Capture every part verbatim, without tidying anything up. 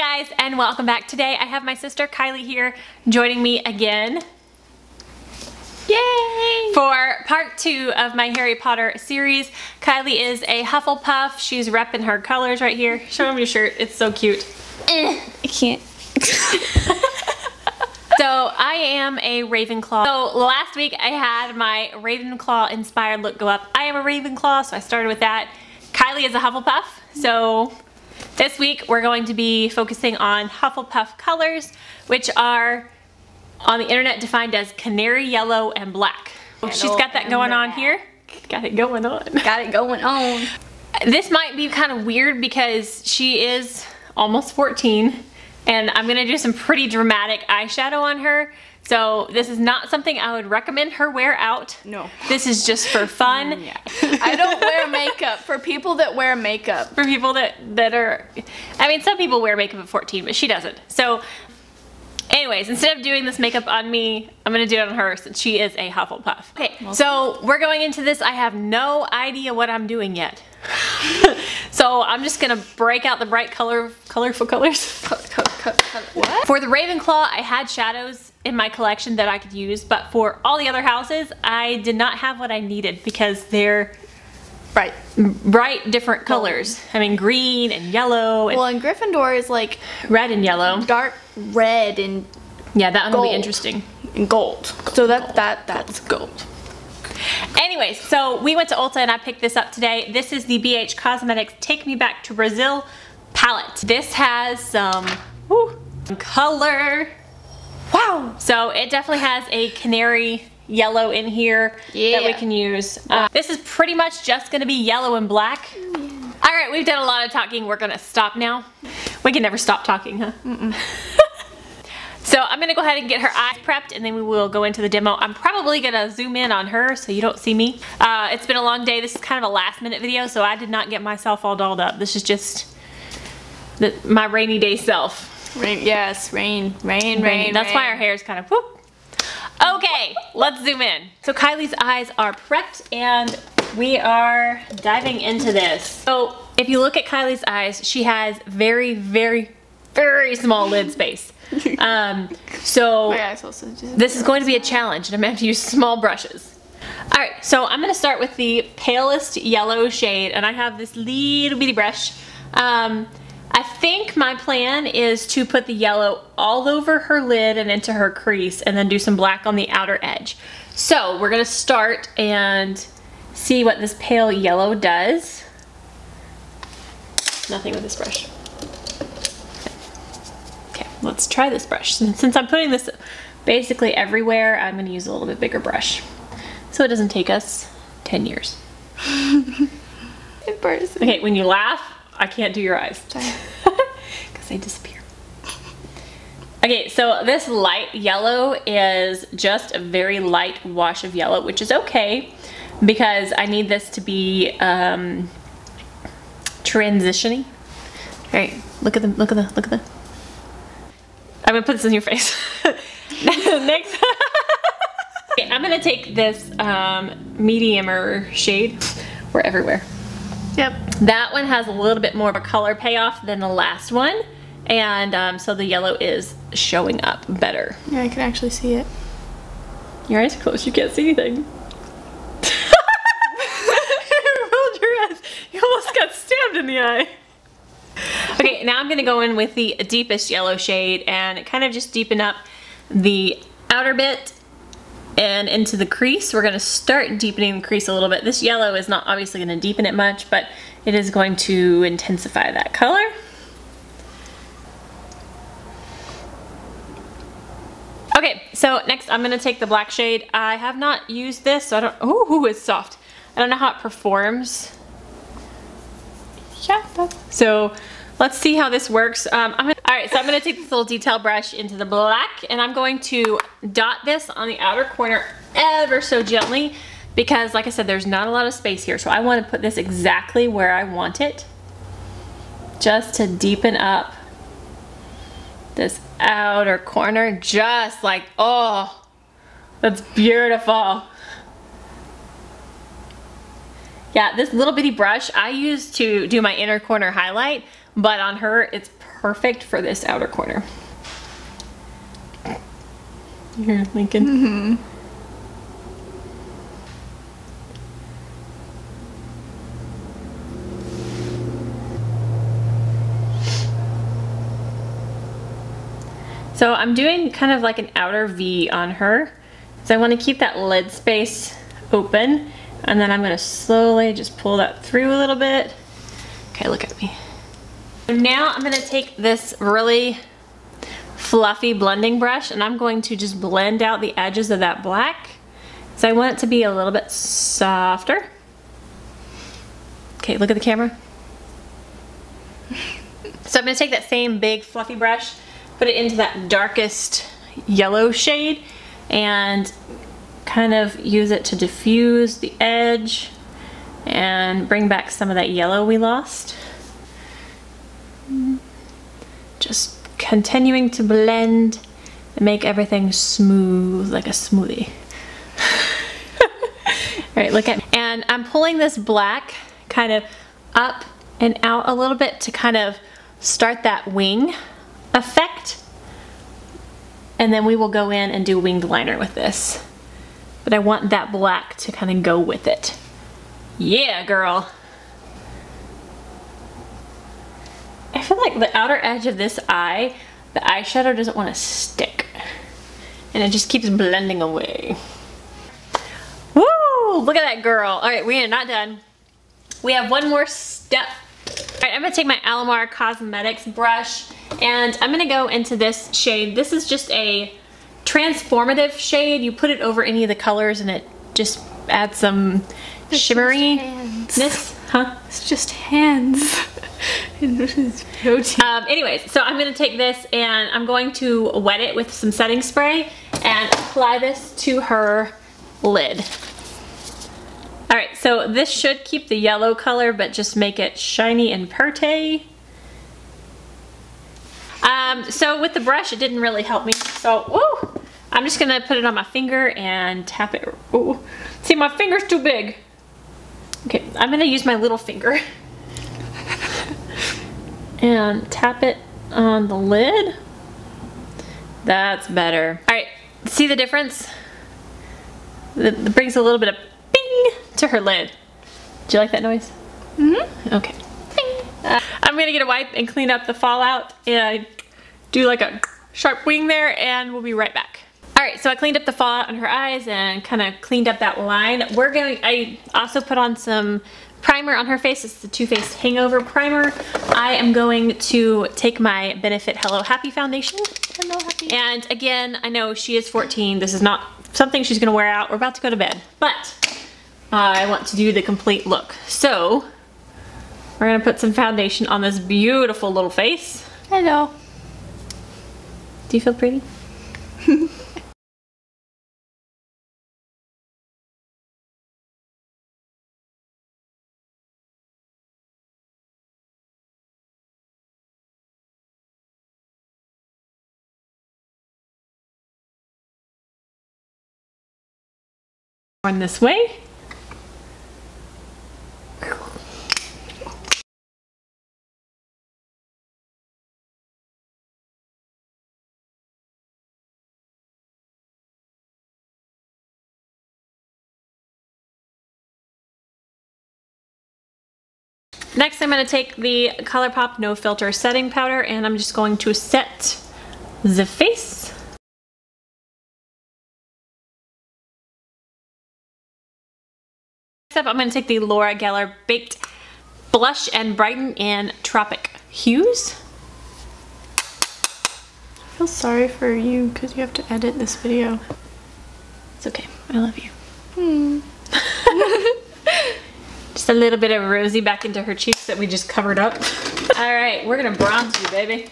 guys, and welcome back. Today I have my sister Kylie here joining me again. Yay! For part two of my Harry Potter series. Kylie is a Hufflepuff. She's repping her colors right here. Show them your shirt. It's so cute. I can't. So I am a Ravenclaw. So last week I had my Ravenclaw inspired look go up. I am a Ravenclaw, so I started with that. Kylie is a Hufflepuff, so this week we're going to be focusing on Hufflepuff colors, which are on the internet defined as canary yellow and black. She's got that going on here. Got it going on. Got it going on. This might be kind of weird because she is almost fourteen and I'm gonna do some pretty dramatic eyeshadow on her. So this is not something I would recommend her wear out. No. This is just for fun. Mm, yeah. I don't wear makeup. For people that wear makeup. For people that, that are, I mean, some people wear makeup at fourteen, but she doesn't. So anyways, instead of doing this makeup on me, I'm gonna do it on her since she is a Hufflepuff. Okay, so we're going into this. I have no idea what I'm doing yet. So I'm just gonna break out the bright color, colorful colors. What? For the Ravenclaw, I had shadows in my collection that I could use, but for all the other houses I did not have what I needed because they're bright bright different colors. I mean, green and yellow and well, and Gryffindor is like red and yellow, dark red and yeah, that one will be interesting, and gold. gold so that gold, that that's gold. gold Anyways, so we went to Ulta and I picked this up today. This is the B H Cosmetics Take Me Back to Brazil palette. This has some woo, color. Wow! So it definitely has a canary yellow in here, yeah, that we can use. Uh, this is pretty much just gonna be yellow and black. Yeah. All right, we've done a lot of talking. We're gonna stop now. We can never stop talking, huh? Mm-mm. So I'm gonna go ahead and get her eyes prepped and then we will go into the demo. I'm probably gonna zoom in on her so you don't see me. Uh, it's been a long day. This is kind of a last minute video, so I did not get myself all dolled up. This is just the, my rainy day self. Rain, yes, rain, rain, rain. rain That's rain. why our hair is kind of whoop. Okay, let's zoom in. So Kylie's eyes are prepped and we are diving into this. So if you look at Kylie's eyes, she has very, very, very small lid space. Um, so this is going to be a challenge and I'm going to have to use small brushes. All right, so I'm going to start with the palest yellow shade and I have this little bitty brush. Um, I think my plan is to put the yellow all over her lid and into her crease and then do some black on the outer edge. So we're gonna start and see what this pale yellow does. Nothing with this brush. Okay, let's try this brush. Since I'm putting this basically everywhere, I'm gonna use a little bit bigger brush so it doesn't take us ten years. Embarrassing. Okay, when you laugh, I can't do your eyes because they disappear. Okay, so this light yellow is just a very light wash of yellow, which is okay because I need this to be um, transitioning. All right, look at the, look at the, look at the. I'm gonna put this in your face. Next. Okay, I'm gonna take this um, mediumer shade. We're everywhere. Yep. That one has a little bit more of a color payoff than the last one. And um, so the yellow is showing up better. Yeah, I can actually see it. Your eyes are closed, you can't see anything. You rolled your eyes. You almost got stabbed in the eye. Okay, now I'm gonna go in with the deepest yellow shade and kind of just deepen up the outer bit and into the crease. We're gonna start deepening the crease a little bit. This yellow is not obviously gonna deepen it much, but it is going to intensify that color. Okay, so next I'm gonna take the black shade. I have not used this, so I don't, ooh, it's soft. I don't know how it performs. Yeah, that's, so let's see how this works. Um, I'm gonna, all right, so I'm gonna take this little detail brush into the black and I'm going to dot this on the outer corner ever so gently because like I said, there's not a lot of space here. So I wanna put this exactly where I want it just to deepen up this outer corner, just like, oh, that's beautiful. Yeah, this little bitty brush I use to do my inner corner highlight, but on her, it's perfect for this outer corner. You're thinking. Mm-hmm. So I'm doing kind of like an outer V on her. So I want to keep that lid space open, and then I'm going to slowly just pull that through a little bit. Okay, look at me. So now I'm going to take this really fluffy blending brush and I'm going to just blend out the edges of that black. So I want it to be a little bit softer. Okay, look at the camera. So I'm going to take that same big fluffy brush, put it into that darkest yellow shade and kind of use it to diffuse the edge and bring back some of that yellow we lost. Just continuing to blend and make everything smooth like a smoothie. Alright, look at me. And I'm pulling this black kind of up and out a little bit to kind of start that wing effect, and then we will go in and do winged liner with this, but I want that black to kind of go with it. Yeah, girl. I feel like the outer edge of this eye, the eyeshadow doesn't want to stick and it just keeps blending away. Woo, look at that girl. All right, we are not done. We have one more step. All right, I'm gonna take my Alomar Cosmetics brush and I'm gonna go into this shade. This is just a transformative shade. You put it over any of the colors and it just adds some shimmeriness. Huh? It's just hands. um, anyways, so I'm gonna take this and I'm going to wet it with some setting spray and apply this to her lid. All right, so this should keep the yellow color, but just make it shiny and perte. Um, so with the brush, it didn't really help me. So, woo, I'm just gonna put it on my finger and tap it. Ooh, see, my finger's too big. Okay, I'm gonna use my little finger and tap it on the lid. That's better. All right, see the difference? It brings a little bit of to her lid. Do you like that noise? Mm-hmm. Okay. Uh, I'm gonna get a wipe and clean up the fallout and do like a sharp wing there and we'll be right back. Alright, so I cleaned up the fallout on her eyes and kind of cleaned up that line. We're going I also put on some primer on her face. It's the Too Faced Hangover Primer. I am going to take my Benefit Hello Happy Foundation. Hello Happy. And again, I know she is fourteen. This is not something she's gonna wear out. We're about to go to bed. But I want to do the complete look. So, we're gonna put some foundation on this beautiful little face. Hello. Do you feel pretty? On this way. Next, I'm going to take the ColourPop No Filter setting powder and I'm just going to set the face. Next up, I'm going to take the Laura Geller Baked Blush and Brighten in Tropic Hues. I feel sorry for you because you have to edit this video. It's okay. I love you. Hmm. Just a little bit of rosy back into her cheeks that we just covered up. All right, we're gonna bronze you, baby.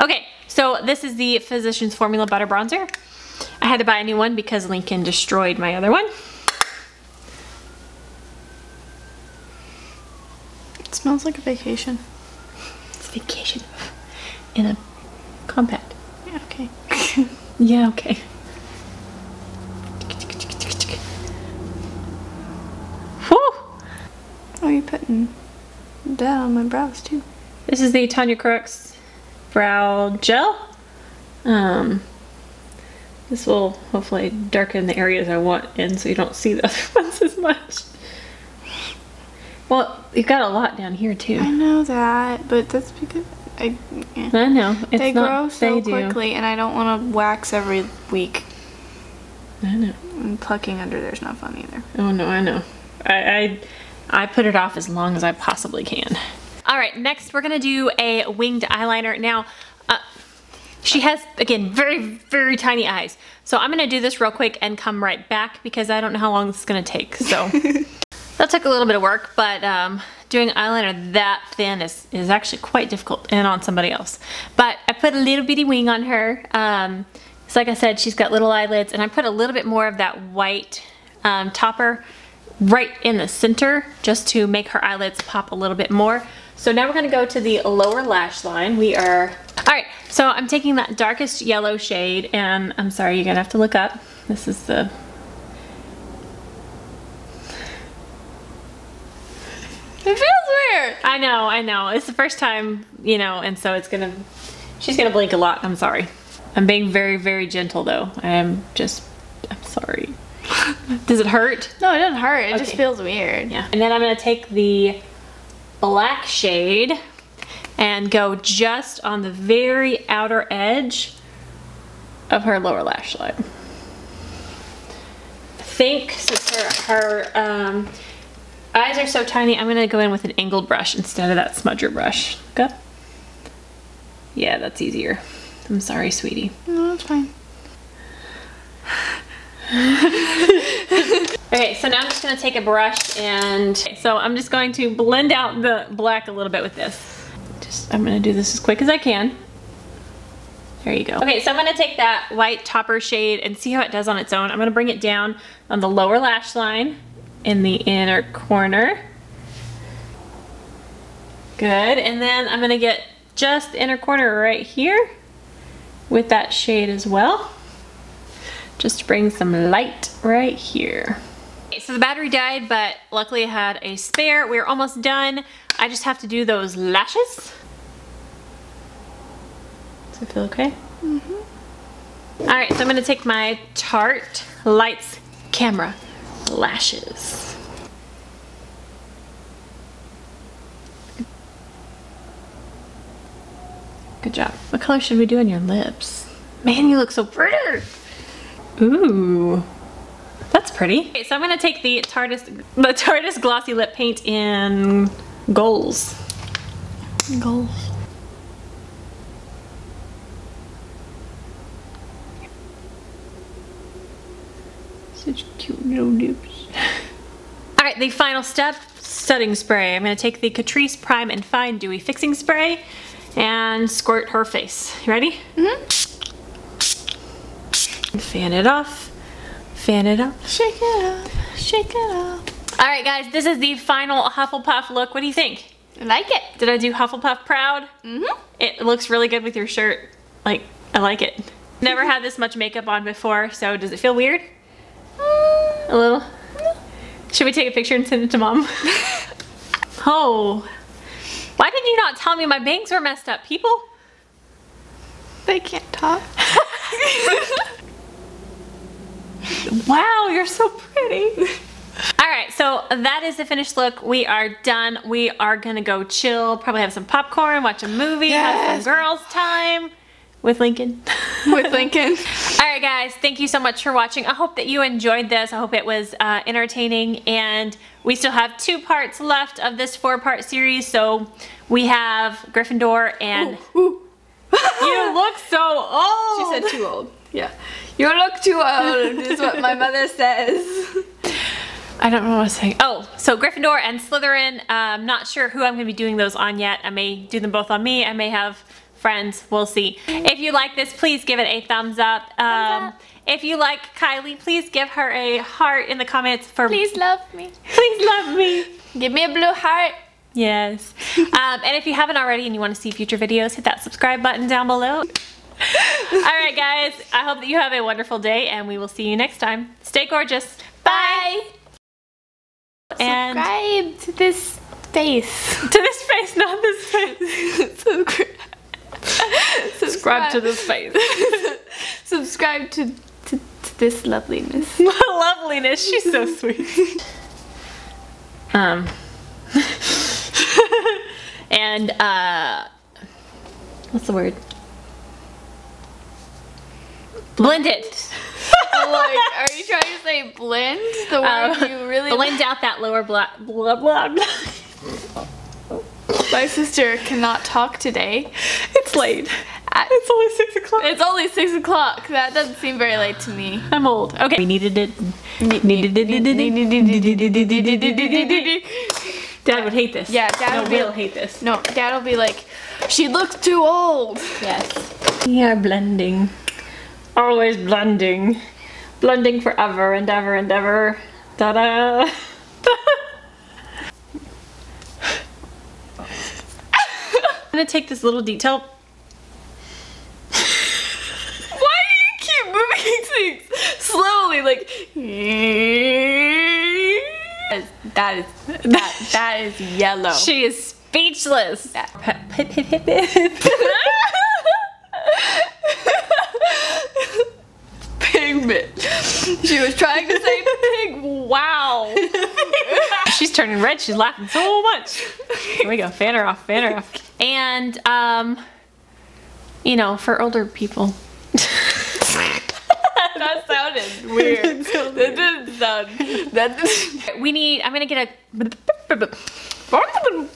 Okay, so this is the Physicians Formula Butter Bronzer. I had to buy a new one because Lincoln destroyed my other one. It smells like a vacation. It's vacation in a compact. Yeah, okay. Yeah, okay. Oh, you're putting that on my brows too. This is the Tonya Crooks Brow Gel. Um, this will hopefully darken the areas I want in so you don't see the other ones as much. Well, you've got a lot down here too. I know that, but that's because I, yeah. I know. It's they not, grow so they quickly do. And I don't want to wax every week. I know. And plucking under there is not fun either. Oh no, I know. I, I, I put it off as long as I possibly can. Alright, next we're going to do a winged eyeliner. Now, uh, she has, again, very, very tiny eyes. So I'm going to do this real quick and come right back because I don't know how long this is going to take. So that took a little bit of work, but um, doing eyeliner that thin is, is actually quite difficult, and on somebody else. But I put a little bitty wing on her. Um, so like I said, she's got little eyelids, and I put a little bit more of that white um, topper right in the center just to make her eyelids pop a little bit more. So now we're going to go to the lower lash line. We are, all right, so I'm taking that darkest yellow shade, and I'm sorry, you're going to have to look up. This is the, it feels weird. I know, I know. It's the first time, you know, and so it's going to, she's going to blink a lot. I'm sorry. I'm being very, very gentle though. I am just, I'm sorry. Does it hurt? No, it doesn't hurt. It okay. just feels weird. Yeah. And then I'm going to take the black shade and go just on the very outer edge of her lower lash line. I think since her, her um, eyes are so tiny, I'm gonna go in with an angled brush instead of that smudger brush. Okay? Yeah, that's easier. I'm sorry, sweetie. No, that's fine. Okay, so now I'm just going to take a brush, and so I'm just going to blend out the black a little bit with this. Just, I'm going to do this as quick as I can. There you go. Okay, so I'm going to take that white topper shade and see how it does on its own. I'm going to bring it down on the lower lash line in the inner corner. Good, and then I'm going to get just the inner corner right here with that shade as well. Just bring some light right here. So the battery died, but luckily I had a spare. We're almost done. I just have to do those lashes. Does it feel okay? Mm-hmm. All right, so I'm gonna take my Tarte Lights Camera Lashes. Good job. What color should we do on your lips? Man, you look so pretty. Ooh. That's pretty. Okay, so I'm gonna take the TARDIS, the TARDIS Glossy Lip Paint in Goals. Goals. Such cute little lips. All right, the final step, setting spray. I'm gonna take the Catrice Prime and Fine Dewey Fixing Spray and squirt her face. You ready? Mm-hmm. Fan it off. Fan it up. Shake it up. Shake it up. All right, guys, this is the final Hufflepuff look. What do you think? I like it. Did I do Hufflepuff proud? Mm-hmm. It looks really good with your shirt. Like, I like it. Never had this much makeup on before, so does it feel weird? Mm. A little? No. Should we take a picture and send it to mom? Oh. Why did you not tell me my bangs were messed up, people? They can't talk. Wow, you're so pretty. All right, so that is the finished look. We are done. We are gonna go chill, probably have some popcorn, watch a movie, yes. Have some girls time with Lincoln. With Lincoln. All right, guys, thank you so much for watching. I hope that you enjoyed this. I hope it was uh, entertaining, and we still have two parts left of this four-part series, so we have Gryffindor and... Ooh, ooh. You look so old. She said too old. Yeah. You look too old, is what my mother says. I don't know what I was saying. Oh, so Gryffindor and Slytherin. I'm not sure who I'm going to be doing those on yet. I may do them both on me. I may have friends. We'll see. If you like this, please give it a thumbs up. Um, thumbs up. If you like Kylie, please give her a heart in the comments. For Please love me. Please love me. Give me a blue heart. Yes. um, and if you haven't already and you want to see future videos, hit that subscribe button down below. All right, guys, I hope that you have a wonderful day, and we will see you next time. Stay gorgeous. Bye. And subscribe to this face. To this face, not this face. Subscribe. Subscribe to this face. Subscribe to, to, to this loveliness. Loveliness, she's so sweet. Um, and uh, what's the word? Blend it. Like, are you trying to say blend? The word um, you really blend like? Out that lower blah blah blah. blah. My sister cannot talk today. It's late. I, it's only six o'clock. It's only six o'clock. That doesn't seem very late to me. I'm old. Okay. We needed it. Needed it. Dad would hate this. Yeah, Dad will no, hate this. No, Dad will be like, she looks too old. Yes. We are blending. Always blending. Blending forever and ever and ever. Ta-da! I'm gonna take this little detail. Why do you keep moving things slowly? Like that is that that is yellow. She is speechless. Hip hip hip hip. She was trying to say pig. Wow. She's turning red. She's laughing so much. Here we go. Fan her off. Fan her off. And, um, you know, for older people. That sounded weird. That sounded weird. That didn't sound. That didn't. We need, I'm going to get a.